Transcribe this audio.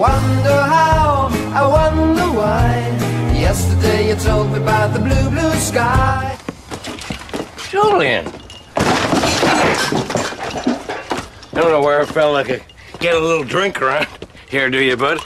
wonder how, I wonder why. Yesterday you told me about the blue, blue sky. Julian! I don't know where it felt like I get a little drink around here, do you, bud?